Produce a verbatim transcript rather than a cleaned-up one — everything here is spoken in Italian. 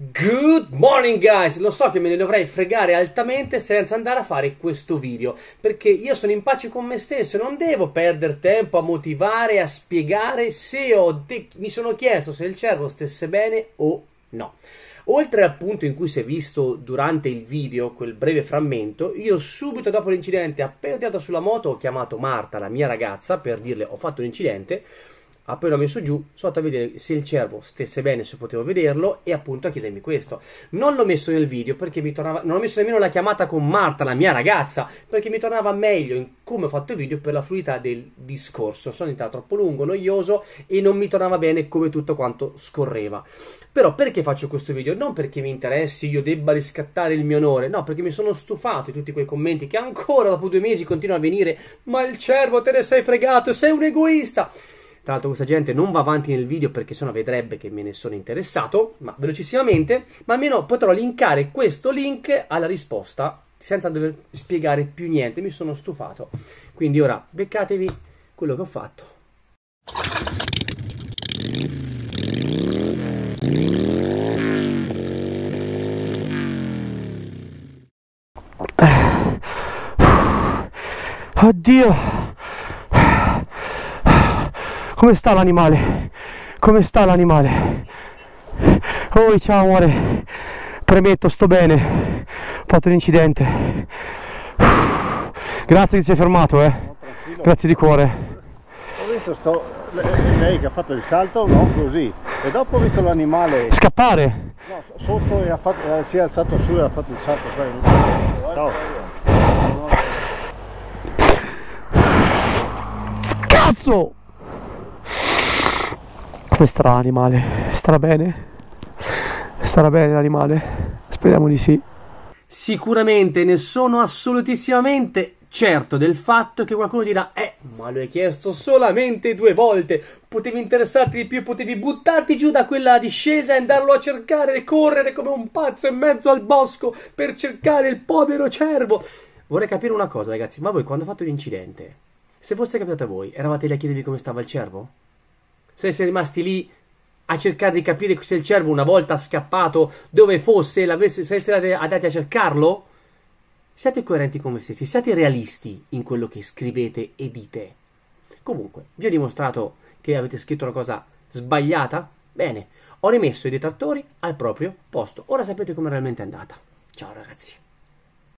Good morning guys, lo so che me ne dovrei fregare altamente senza andare a fare questo video, perché io sono in pace con me stesso, non devo perdere tempo a motivare, a spiegare se ho de- mi sono chiesto se il cervo stesse bene o no. Oltre al punto in cui si è visto durante il video, quel breve frammento, io subito dopo l'incidente, appena tirato sulla moto, ho chiamato Marta, la mia ragazza, per dirle ho fatto un incidente. Appena ho messo giù, sono andato a vedere se il cervo stesse bene, se potevo vederlo e appunto a chiedermi questo. Non l'ho messo nel video perché mi tornava, non ho messo nemmeno la chiamata con Marta, la mia ragazza, perché mi tornava meglio in come ho fatto il video per la fluidità del discorso. Sono diventato troppo lungo, noioso e non mi tornava bene come tutto quanto scorreva. Però perché faccio questo video? Non perché mi interessi, io debba riscattare il mio onore, no, perché mi sono stufato di tutti quei commenti che ancora dopo due mesi continuano a venire, ma il cervo te ne sei fregato, sei un egoista. Tra l'altro questa gente non va avanti nel video perché sennò vedrebbe che me ne sono interessato, ma velocissimamente, ma almeno potrò linkare questo link alla risposta senza dover spiegare più niente, mi sono stufato. Quindi ora beccatevi quello che ho fatto. Oddio! Come sta l'animale? Come sta l'animale? Oh, ciao amore, premetto, sto bene, ho fatto un incidente. Grazie che sei fermato, eh. No, grazie di cuore. Ho visto sto, lei che ha fatto il salto, no, così, e dopo ho visto l'animale scappare. No, sotto e ha fatto, eh, si è alzato su e ha fatto il salto. Cioè, ciao. Cazzo! Come starà l'animale? Starà bene? Starà bene l'animale? Speriamo di sì. Sicuramente ne sono assolutissimamente certo del fatto che qualcuno dirà eh, ma lo hai chiesto solamente due volte, potevi interessarti di più, potevi buttarti giù da quella discesa e andarlo a cercare e correre come un pazzo in mezzo al bosco per cercare il povero cervo. Vorrei capire una cosa ragazzi, ma voi quando ho fatto l'incidente, se fosse capitato a voi, eravate lì a chiedervi come stava il cervo? Se siete rimasti lì a cercare di capire se il cervo una volta scappato dove fosse, se siete andati a cercarlo, siate coerenti con voi stessi, siate realisti in quello che scrivete e dite. Comunque, vi ho dimostrato che avete scritto una cosa sbagliata? Bene, ho rimesso i detrattori al proprio posto. Ora sapete come realmente è andata. Ciao ragazzi.